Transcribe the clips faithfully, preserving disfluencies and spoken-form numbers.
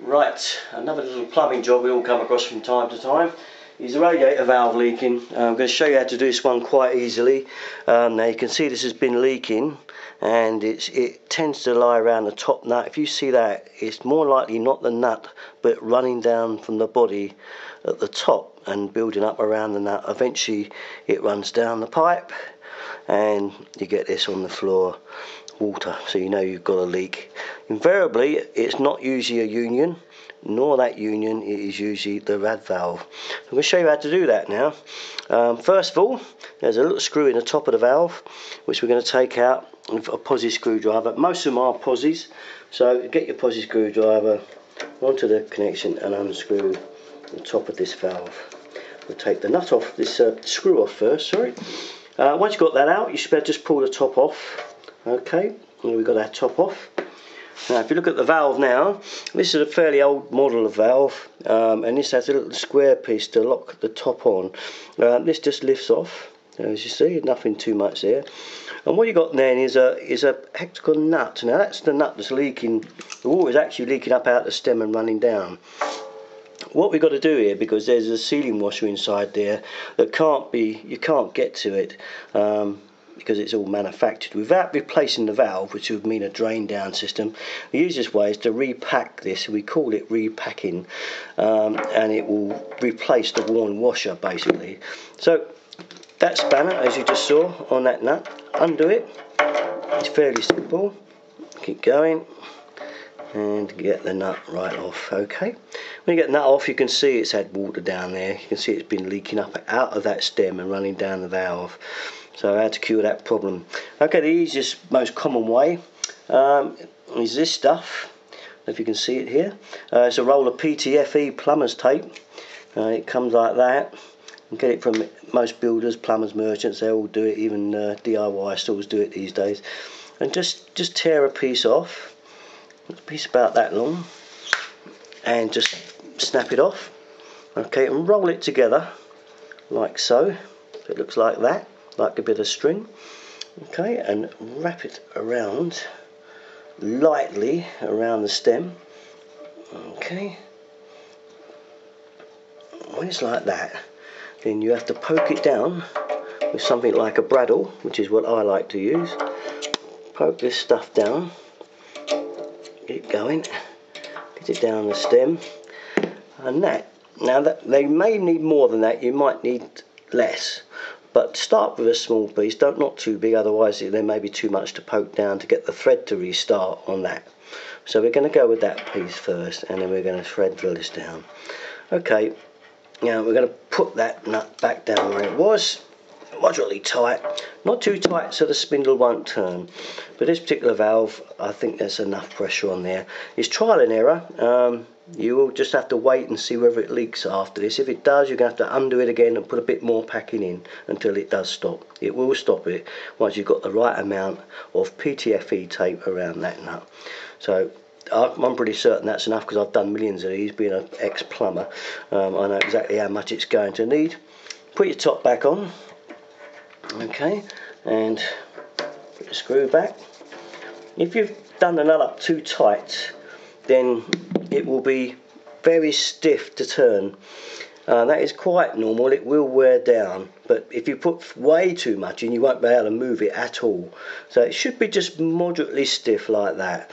Right, another little plumbing job we all come across from time to time is the radiator valve leaking. Uh, I'm going to show you how to do this one quite easily. Um, now you can see this has been leaking, and it's, it tends to lie around the top nut. If you see that, it's more likely not the nut but running down from the body at the top and building up around the nut. Eventually it runs down the pipe and you get this on the floor water, so you know you've got a leak. Invariably it's not usually a union, nor that union, it is usually the rad valve. I'm going to show you how to do that now. Um, first of all, there's a little screw in the top of the valve which we're going to take out with a posi screwdriver. Most of them are posis, so get your posi screwdriver onto the connection and unscrew the top of this valve. We'll take the nut off, this uh, screw off first, sorry. Uh, once you've got that out, you should better just pull the top off. Okay, and we've got our top off. Now if you look at the valve now, this is a fairly old model of valve, um, and this has a little square piece to lock the top on. Uh, this just lifts off, as you see, nothing too much there. And what you got then is a is a hexagon nut. Now that's the nut that's leaking. The water is actually leaking up out the stem and running down. What we've got to do here, because there's a sealing washer inside there that can't be, you can't get to it. Um, because it's all manufactured. Without replacing the valve, which would mean a drain down system, the easiest way is to repack this. We call it repacking, um, and it will replace the worn washer basically. So that spanner, as you just saw on that nut, undo it. It's fairly simple. Keep going and get the nut right off. Okay, when you get the nut off, you can see it's had water down there. You can see it's been leaking up out of that stem and running down the valve. So how to cure that problem. Okay, the easiest, most common way um, is this stuff. If you can see it here, uh, it's a roll of P T F E plumber's tape. Uh, it comes like that. You get it from most builders, plumbers, merchants. They all do it. Even uh, D I Y stores do it these days. And just just tear a piece off, a piece about that long, and just snap it off. Okay, and roll it together like so. So it looks like that. Like a bit of string, okay, and wrap it around lightly around the stem. Okay, when it's like that, then you have to poke it down with something like a bradawl, which is what I like to use. Poke this stuff down, keep going, get it down the stem, and that. Now that they may need more than that, you might need less. But start with a small piece, don't not too big, otherwise there may be too much to poke down to get the thread to restart on that. So we're going to go with that piece first, and then we're going to thread drill this down. Okay, now we're going to put that nut back down where it was, moderately tight, not too tight so the spindle won't turn. But this particular valve, I think there's enough pressure on there. It's trial and error. Um, You will just have to wait and see whether it leaks after this. If it does, you're going to have to undo it again and put a bit more packing in until it does stop. It will stop it once you've got the right amount of P T F E tape around that nut. So I'm pretty certain that's enough, because I've done millions of these, being an ex-plumber. Um, I know exactly how much it's going to need. Put your top back on, okay, and put the screw back. If you've done the nut up too tight, then it will be very stiff to turn. Uh, that is quite normal, it will wear down, but if you put way too much in, you won't be able to move it at all. So it should be just moderately stiff like that.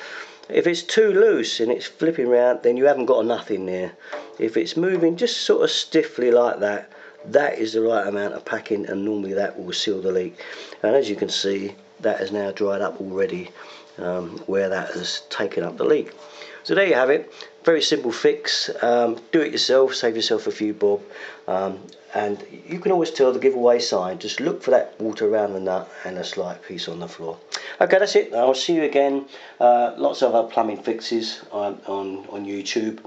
If it's too loose and it's flipping around, then you haven't got enough in there. If it's moving just sort of stiffly like that, that is the right amount of packing, and normally that will seal the leak. And as you can see, that has now dried up already, um, where that has taken up the leak. So there you have it, very simple fix. Um, do it yourself, save yourself a few bob, um, and you can always tell the giveaway sign. Just look for that water around the nut and a slight piece on the floor. Okay, that's it. I'll see you again. Uh, lots of other plumbing fixes on, on, on YouTube.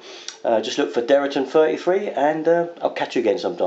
Uh, just look for Derriton thirty-three, and uh, I'll catch you again sometime.